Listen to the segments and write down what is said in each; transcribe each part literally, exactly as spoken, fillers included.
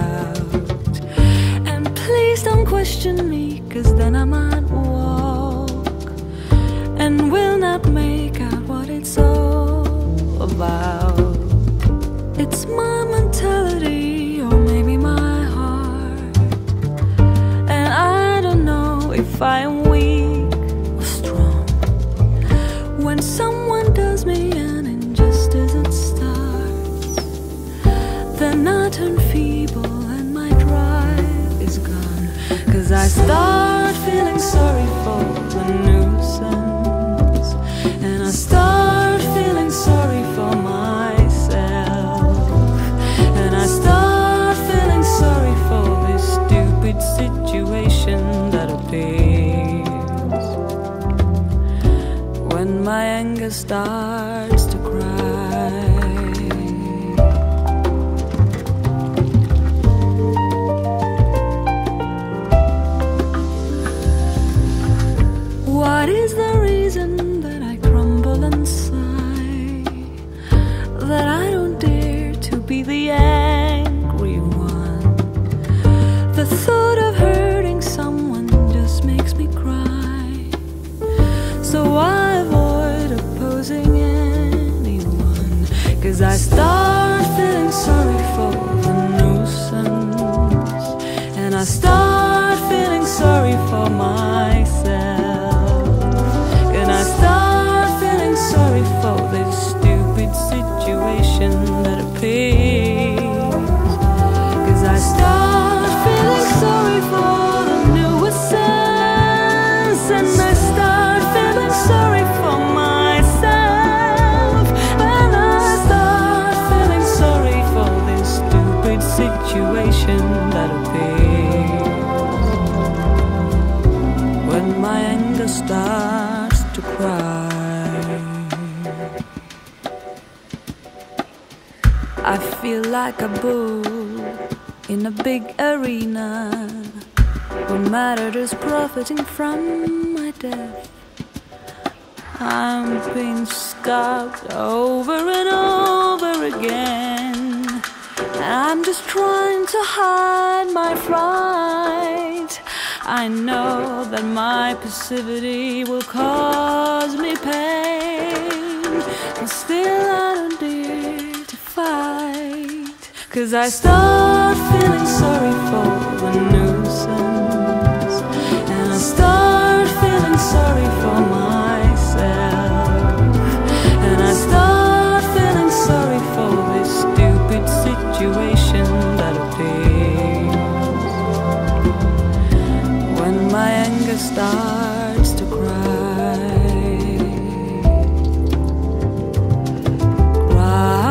out. And please don't question me, cause then I might walk and will not make out what it's all about. It's my mentality, or maybe my heart, and I don't know if I am weak or strong. When someone does me an injustice, it starts, then I turn feeble and my drive is gone. Cause I start feeling sorry for the nuisance, and I start feeling sorry for my situation that appears when my anger starts to cry. What is the reason that I crumble and sigh, that I don't dare to be the angry one? The thought of her makes me cry, so I avoid opposing anyone. Cause I start feeling sorry for the nuisance, and I start feeling sorry for myself, and I start feeling sorry for this stupid situation that appears. Cause I start feeling sorry for situation that appears when my anger starts to cry. I feel like a bull in a big arena, when matter is profiting from my death. I'm being scarred over and over again, and I'm just trying to hide my fright. I know that my passivity will cause me pain, and still I don't dare to fight. Cause I start feeling sorry for the nuisance, and I start feeling sorry for myself, and I start feeling sorry for this situation that appears when my anger starts to cry, cry.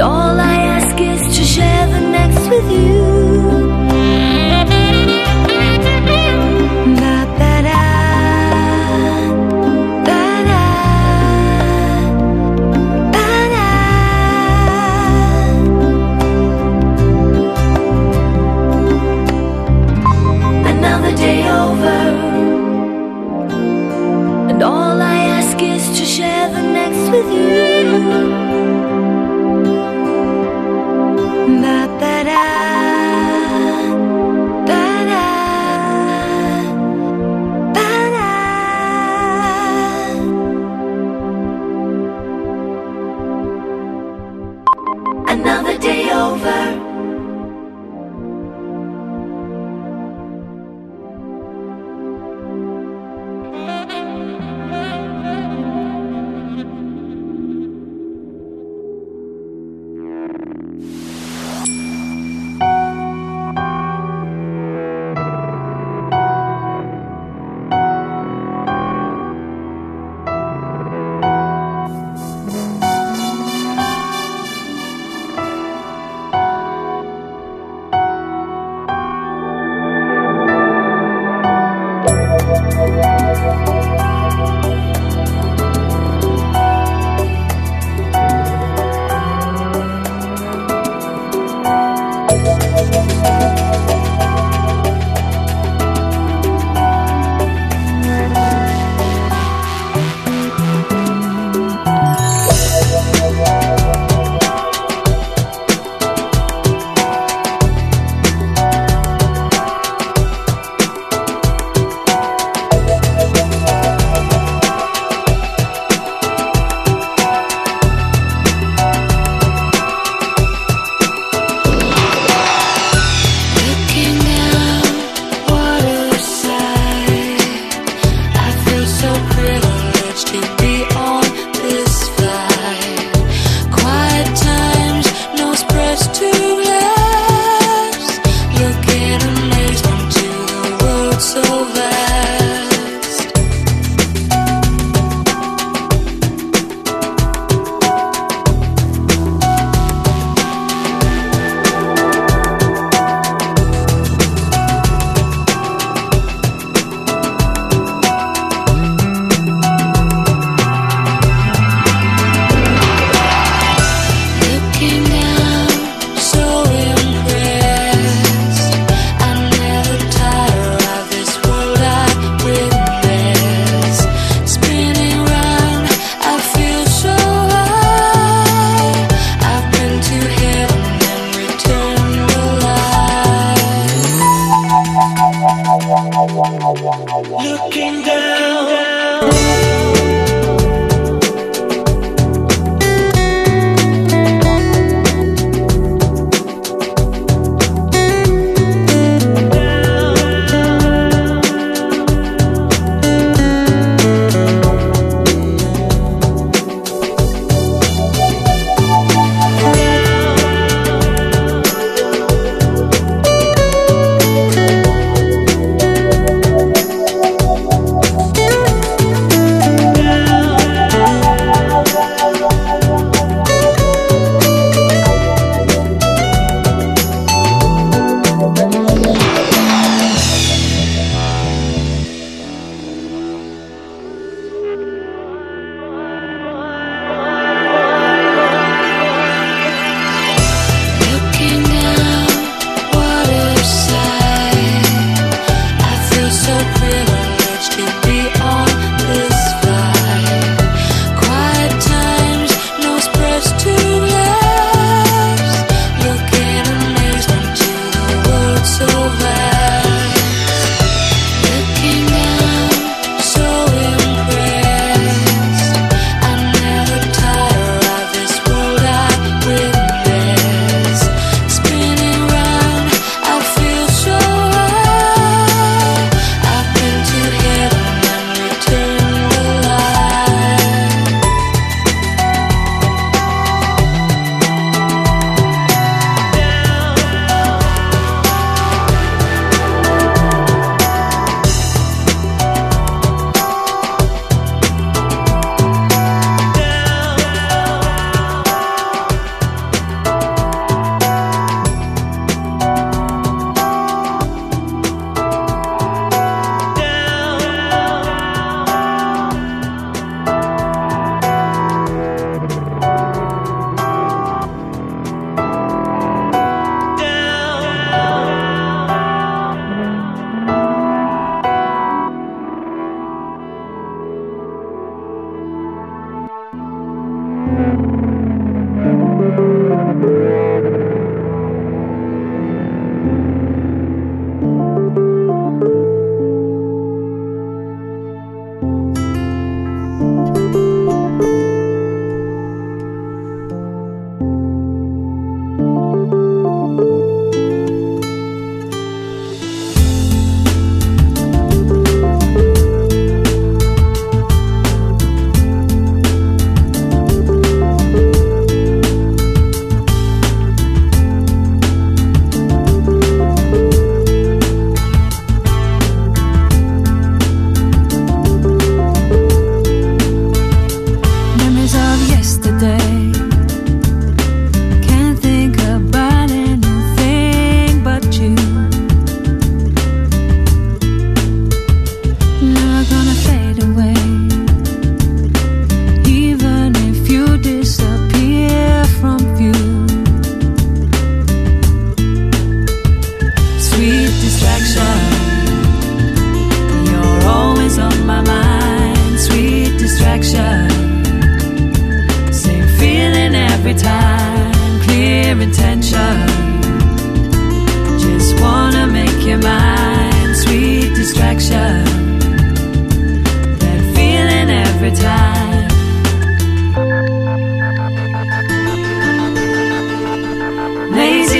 And all I ask is to share the next with you. Another day over, and all I ask is to share the next with you. Da da da.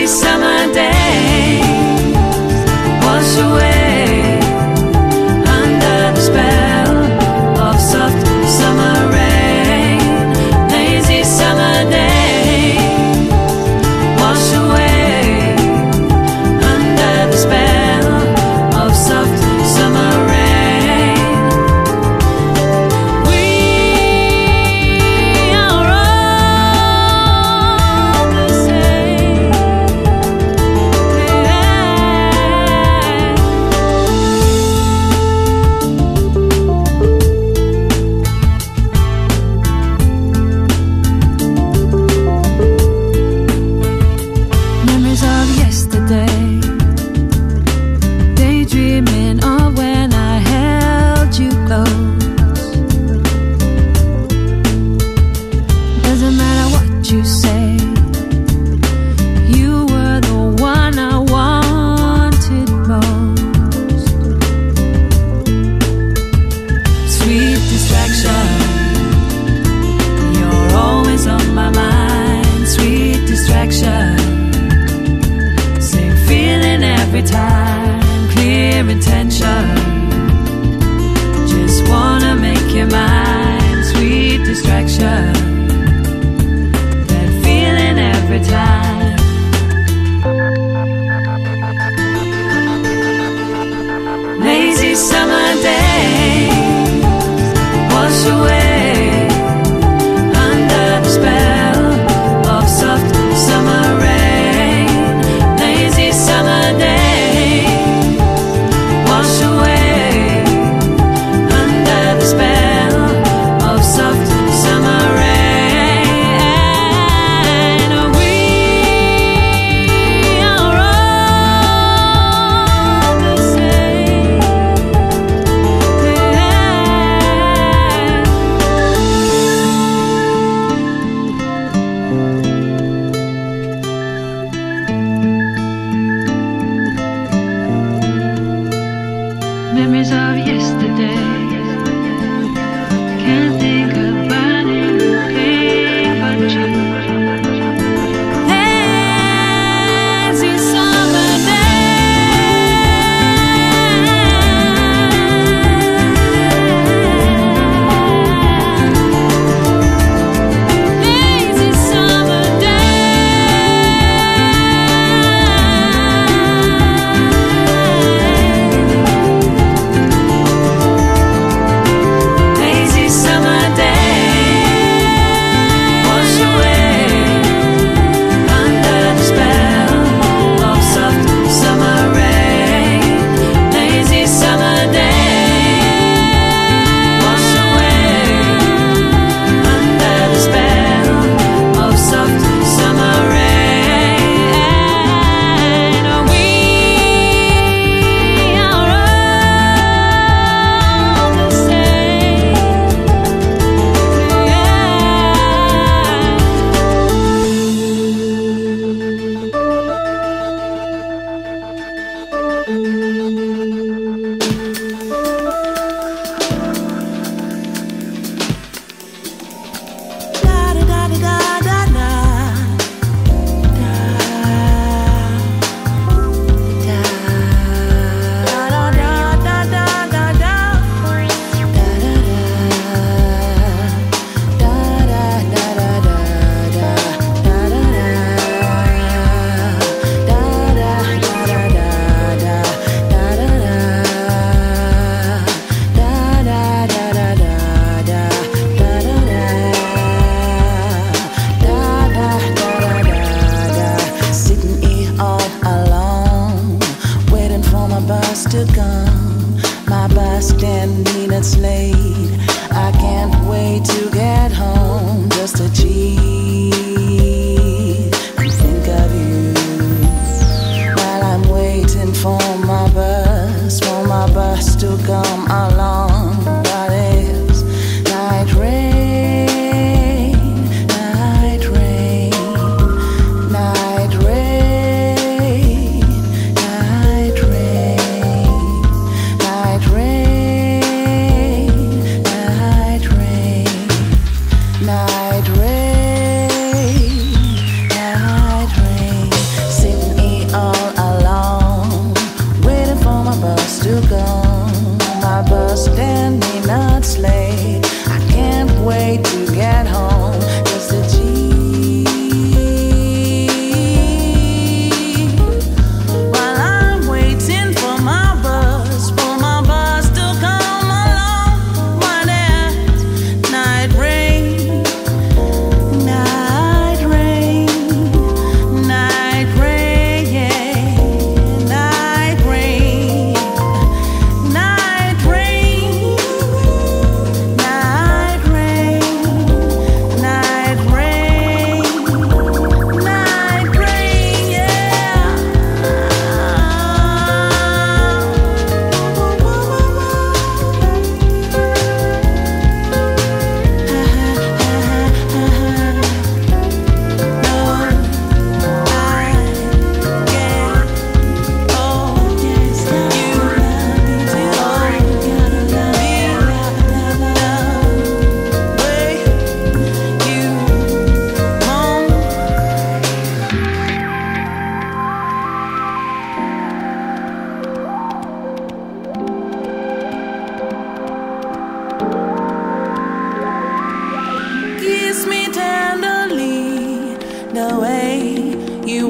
misty summer day wash away under the spell of soft summer rain. Lazy summer day wash away under the spell of soft summer rain. We are all the same, yeah. Memories of yesterday, daydreaming of when I held you close. Doesn't matter what you say, you were the one I wanted most. Sweet distraction, you're always on my mind. Sweet distraction, same feeling every time. Clear intention, just wanna make you mine. Sweet distraction, every time. Lazy summer day wash away under the spell of soft summer rain. Lazy summer day wash away.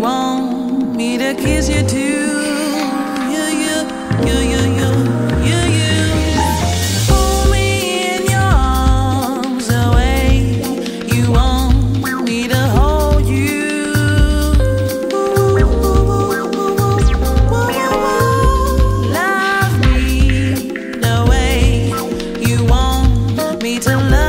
you want me to kiss you too. You, you, you, you, you, you, you. Pull me in your arms away. You want me to hold you. Love me the way you want me to love.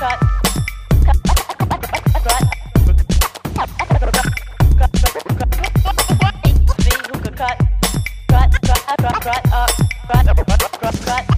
Cut, cut, cut, cut up, cut, cut.